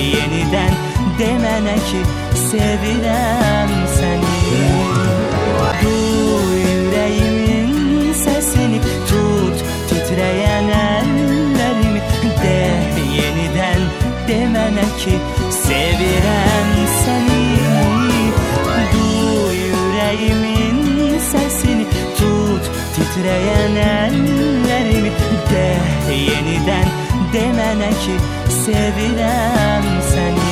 yeniden demene ki sevirem seni. Duy yüreğimin sesini, tut titreyen ellerimi, de yeniden demene ki sevirem seni. Duy yüreğimin sesini, tut titreyen ellerimi, de yeniden demene ki sevirem seni.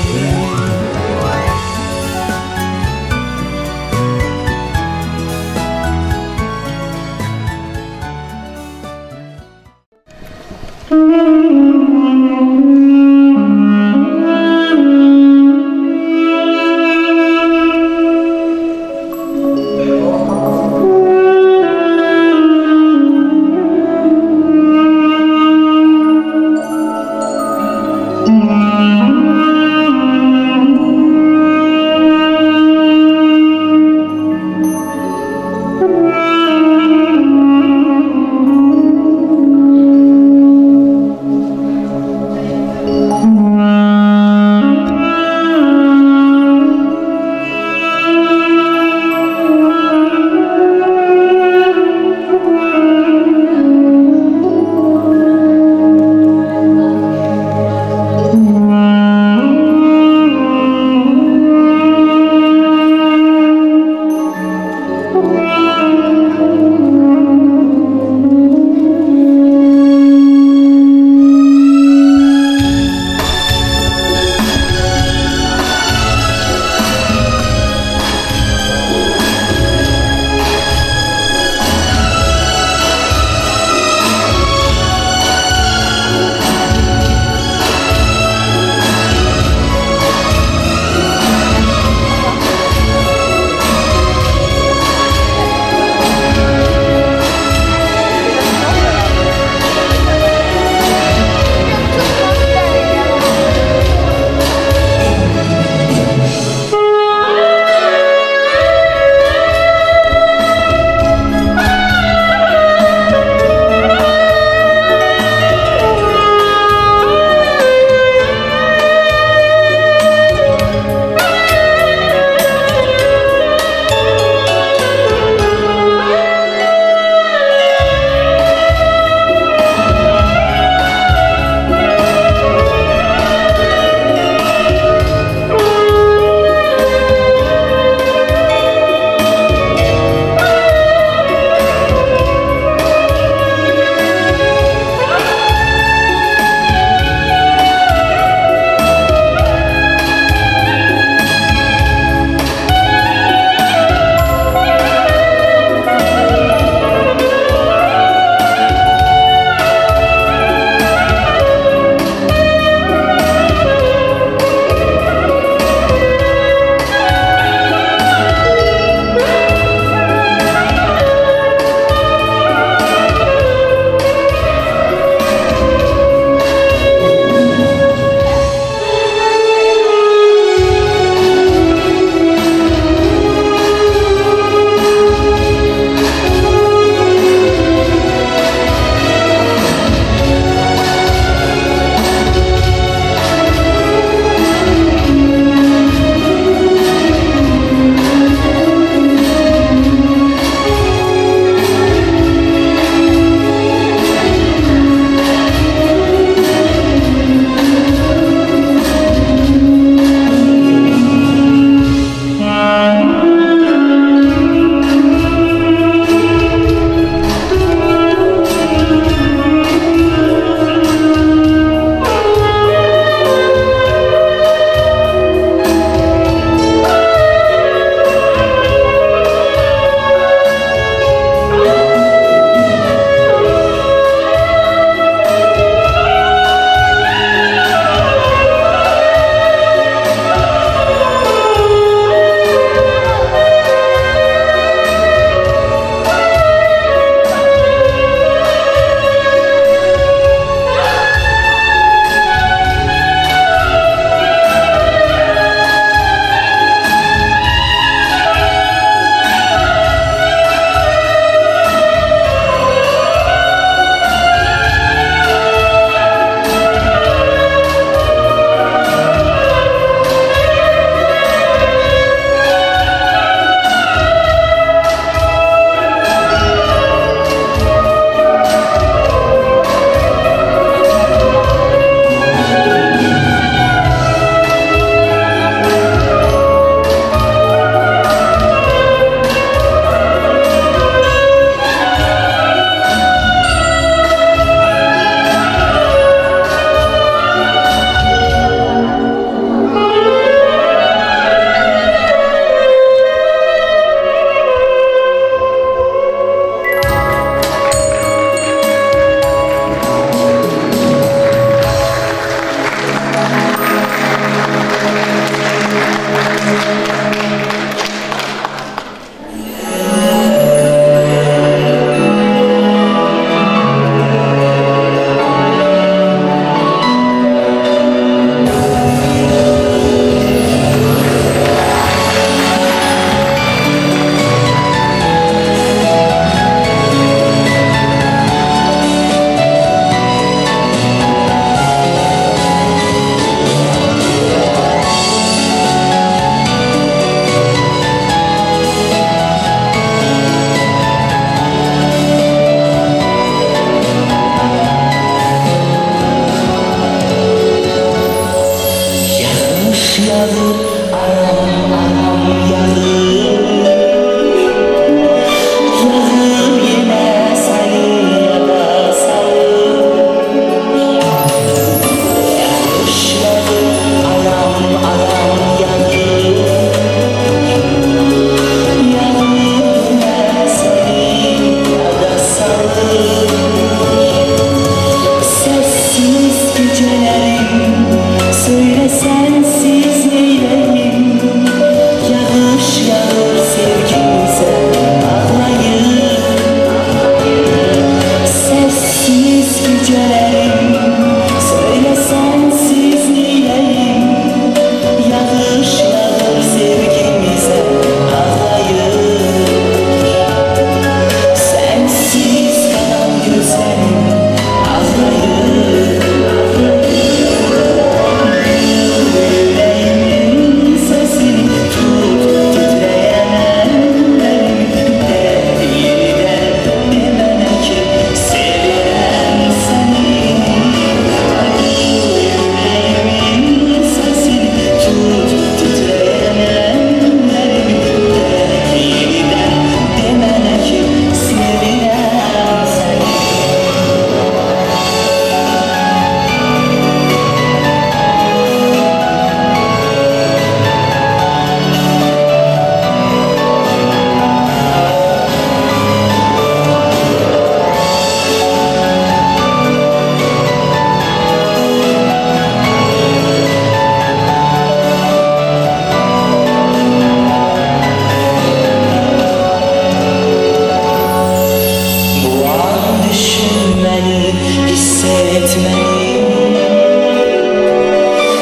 düşünmeli, hissetmeli.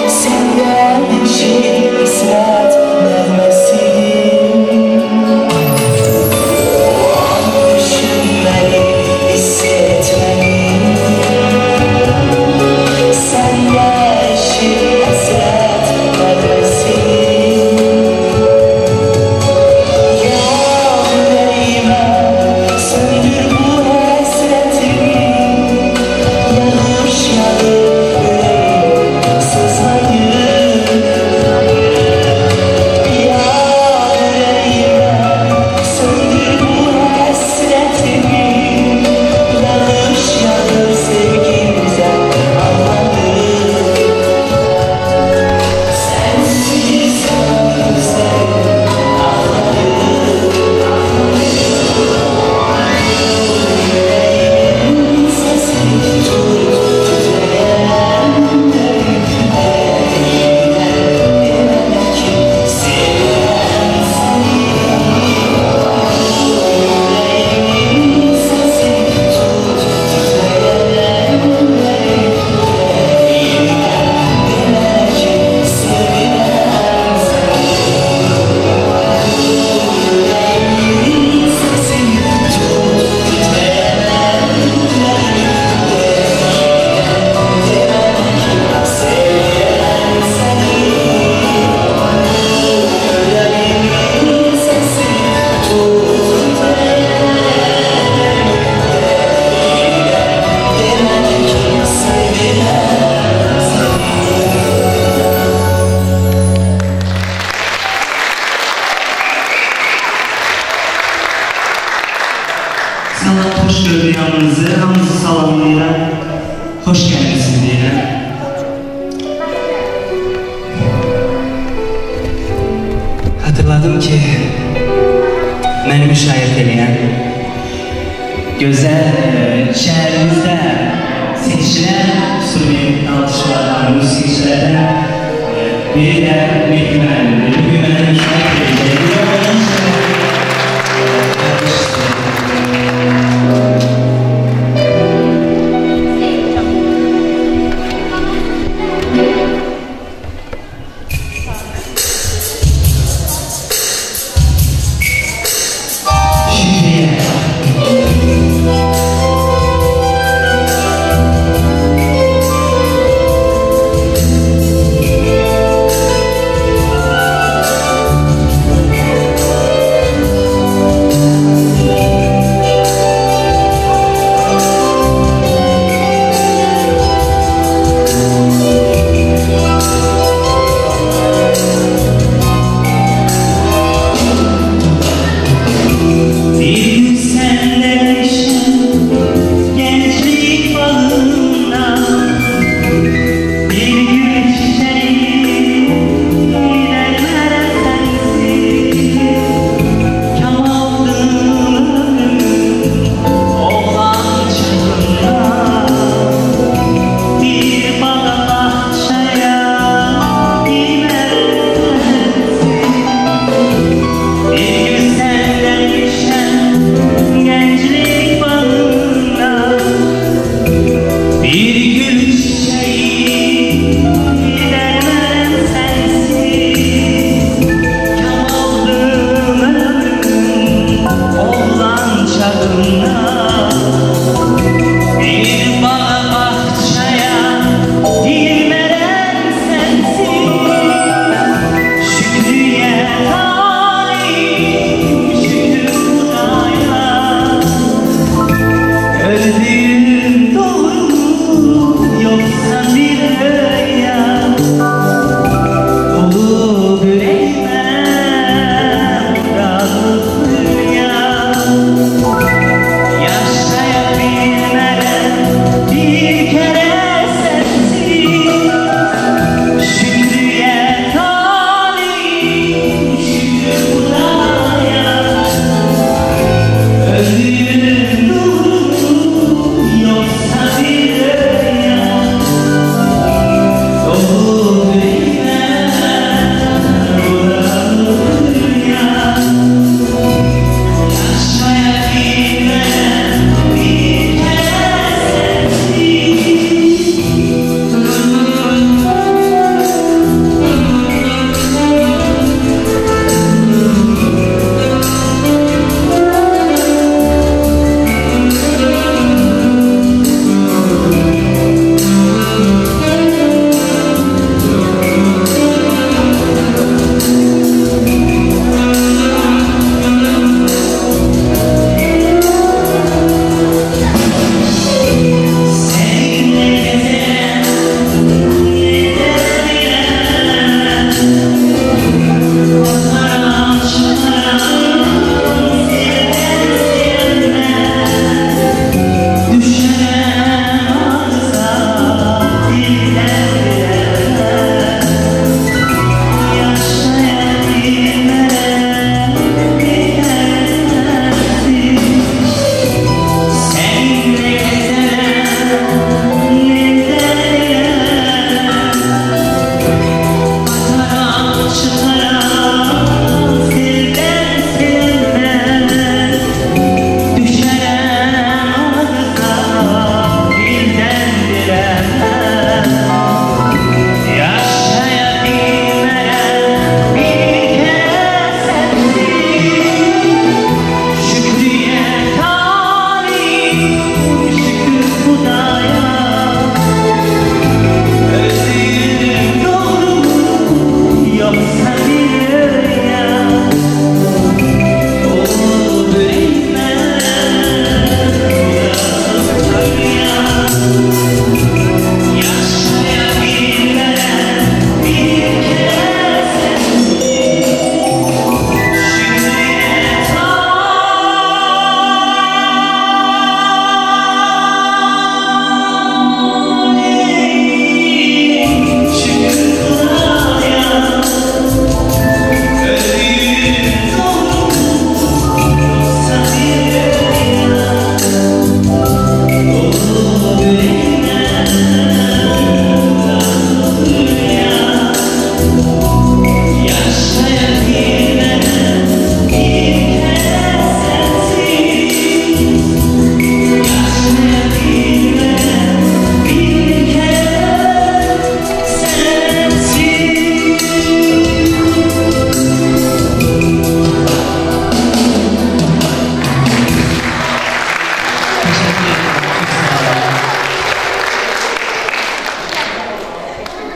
Senden bir şey ispat vermesin. O an düşünmeli, hissetmeli. Senden bir şey ispat vermesin. Sanat hoş gördü yanınızı, hamısı salonuna hoş gelmesin diye. Hatırladım ki, beni müşahit eləyən, gözəl şəhərimizdə seçilən instrument alışılardan, müzikçilərdən biri də Mehdi müəllimdir. Bugün mənə müşahit edəcək.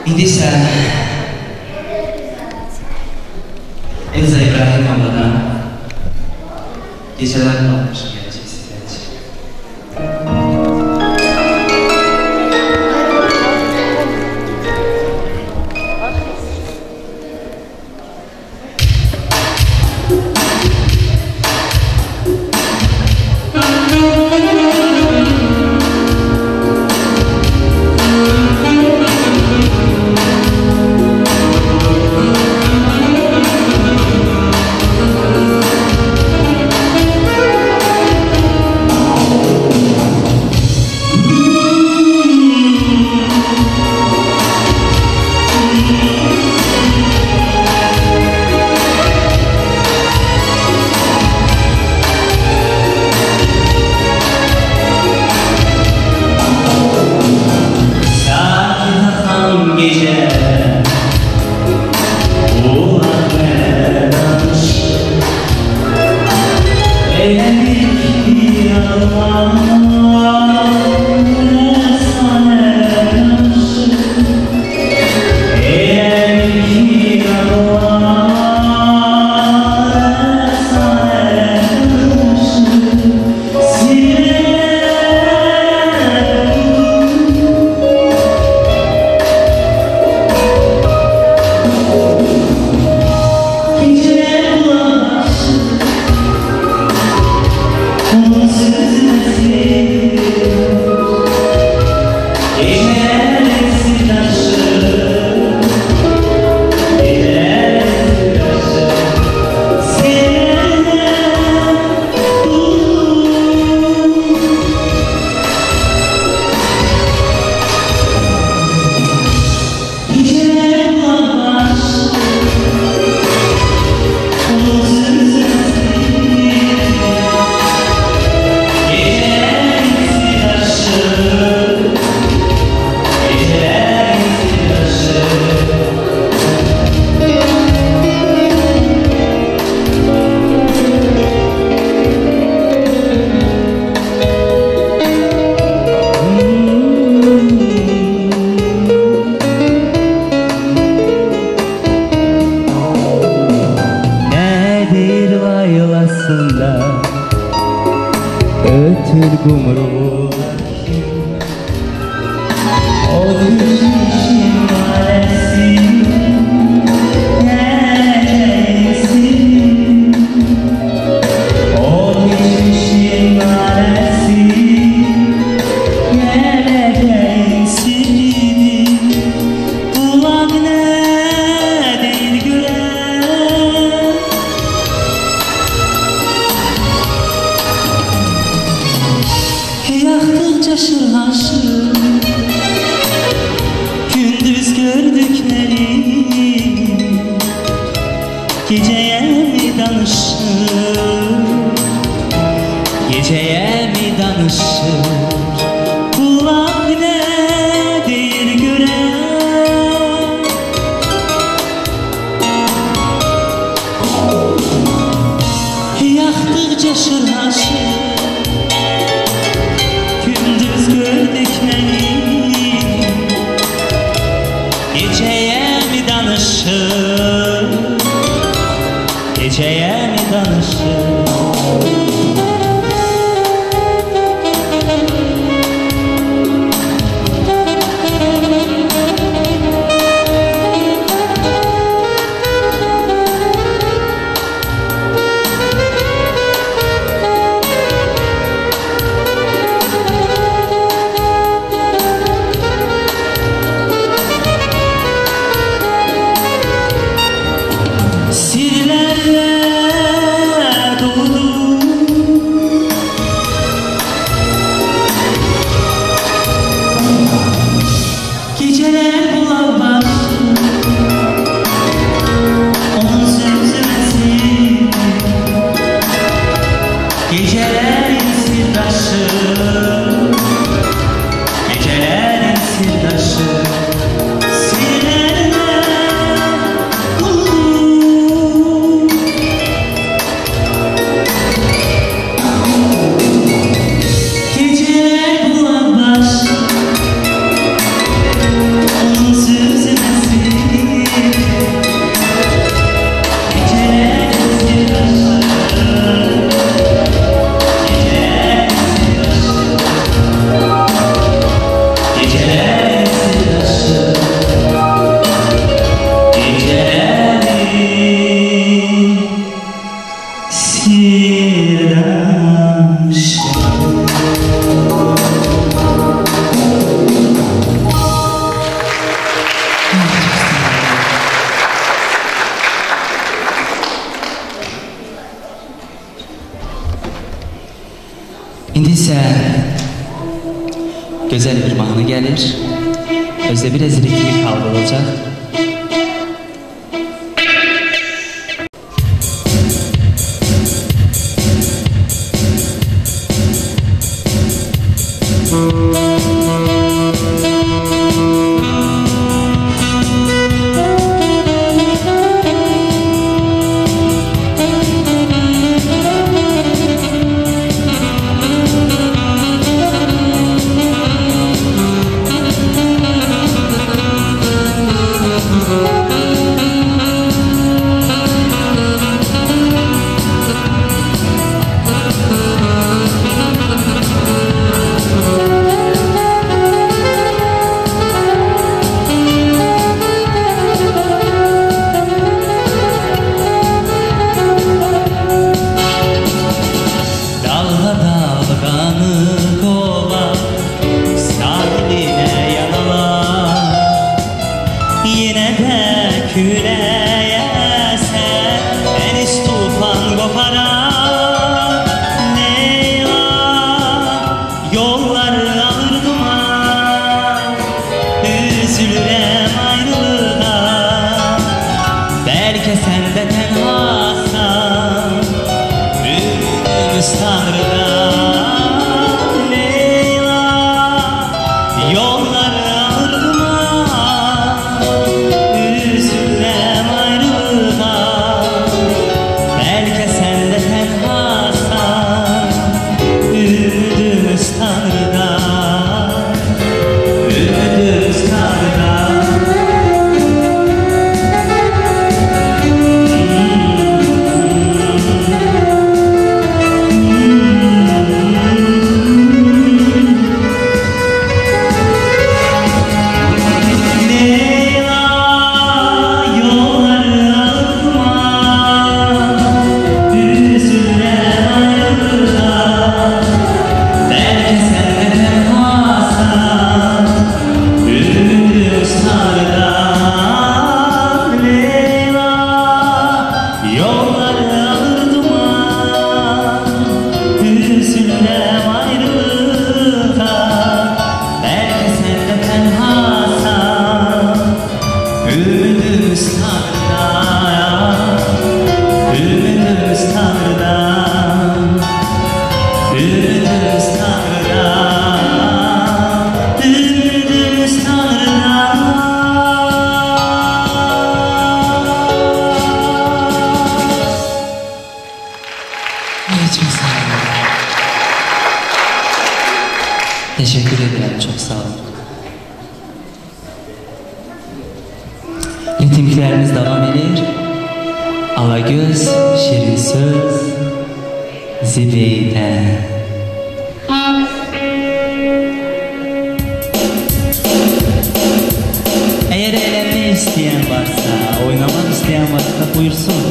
in this Elza İbrahim abladan geceler kalmışım. güzel bir mahnı gelir. Özde biraz ritmi kaldırılacak. Teşekkür ederim, çok sağ olun. Ritimlerimiz devam eder. Alagöz, Şirin Söz, Zibeyde. Eğer eğlenme isteyen varsa, oynamak isteyen varsa buyursun.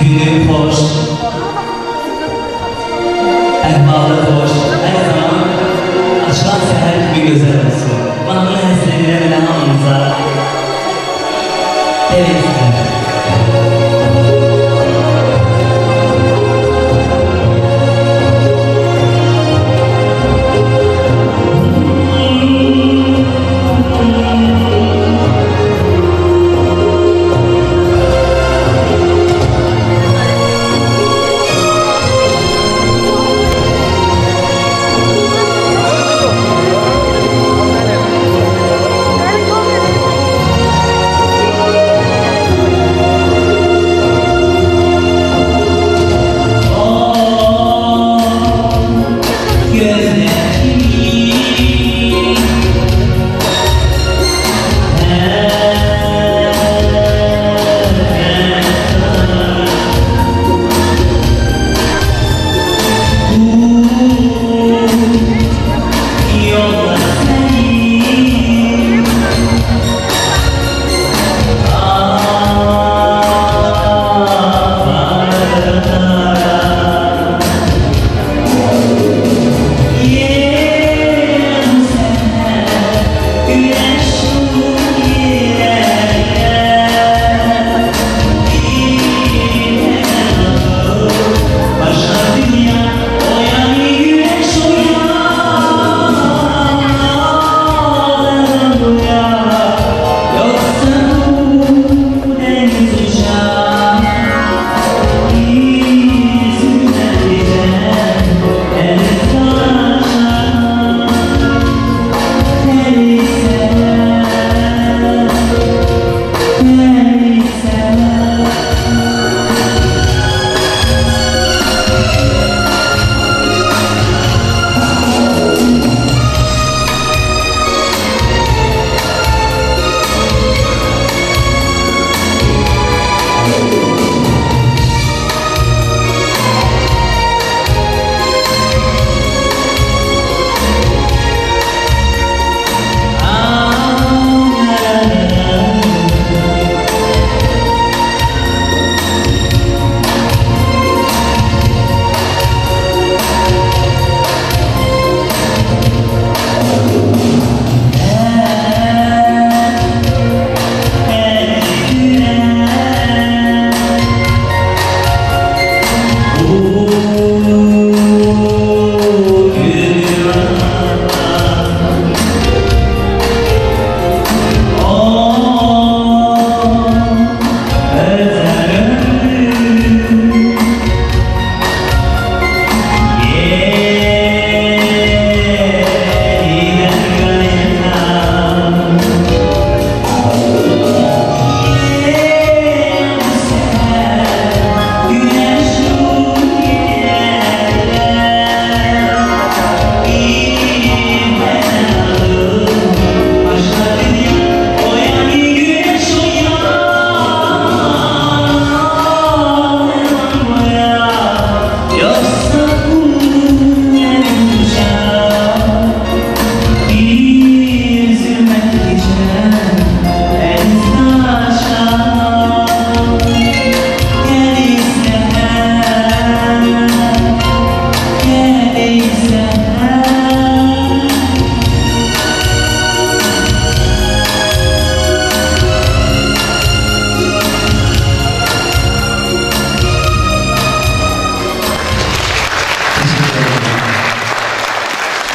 günün hoş, ehvalı hoş, her zaman açılan seher gibi güzel olsun. Bana bunu hesleyebilen anınıza evet.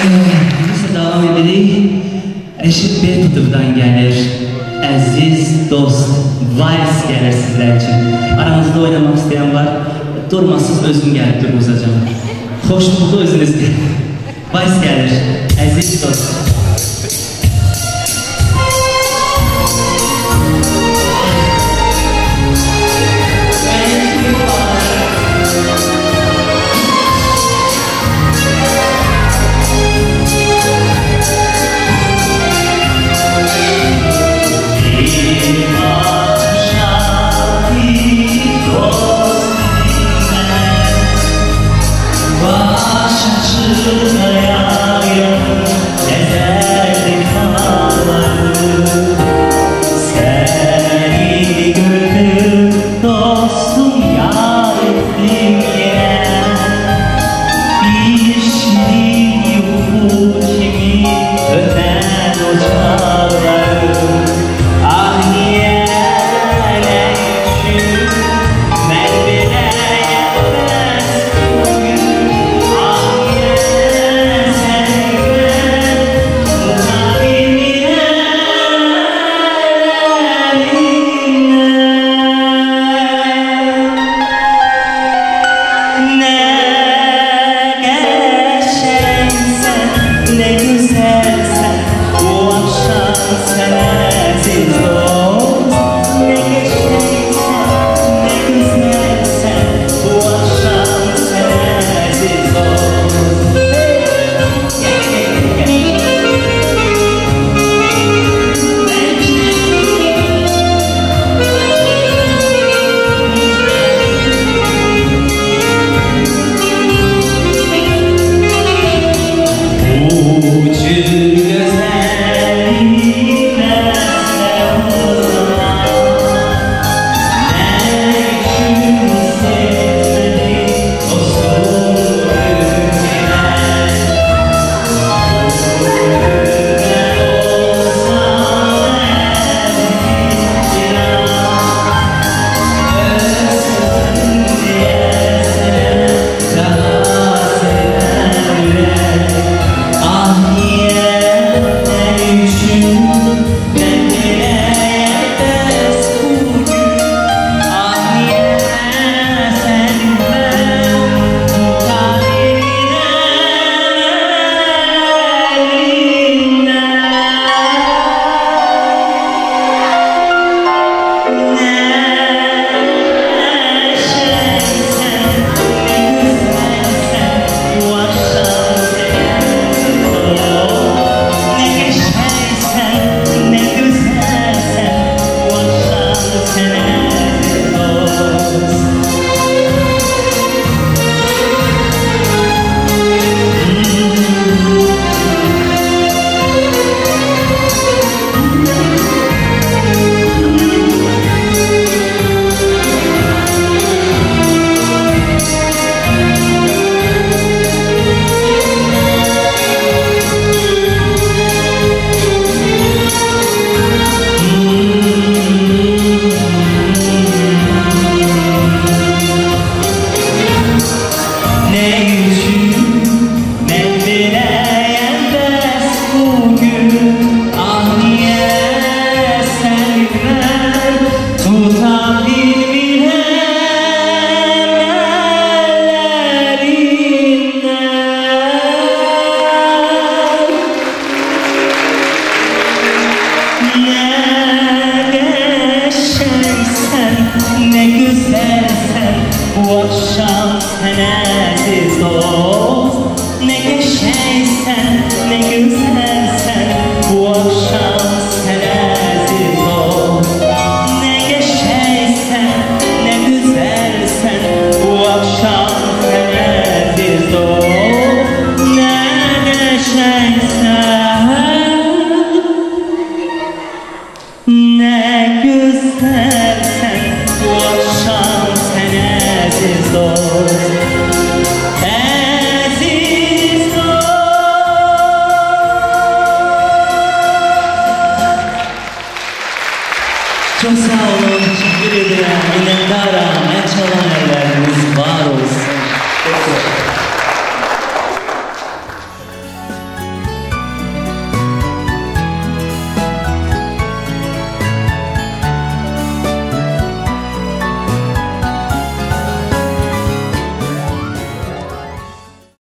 Bize devam edelim. Reşit Beytutov'dan gelir Aziz Dost Vals gelir sizler için. Aranızda oynamak isteyen var. Durmasız özüm gelip durmuz hocam. Hoş bulduk özünüz. Vals gelir Aziz Dost. Ваша чужая, Ne güzelsen bu akşam sen aziz ol.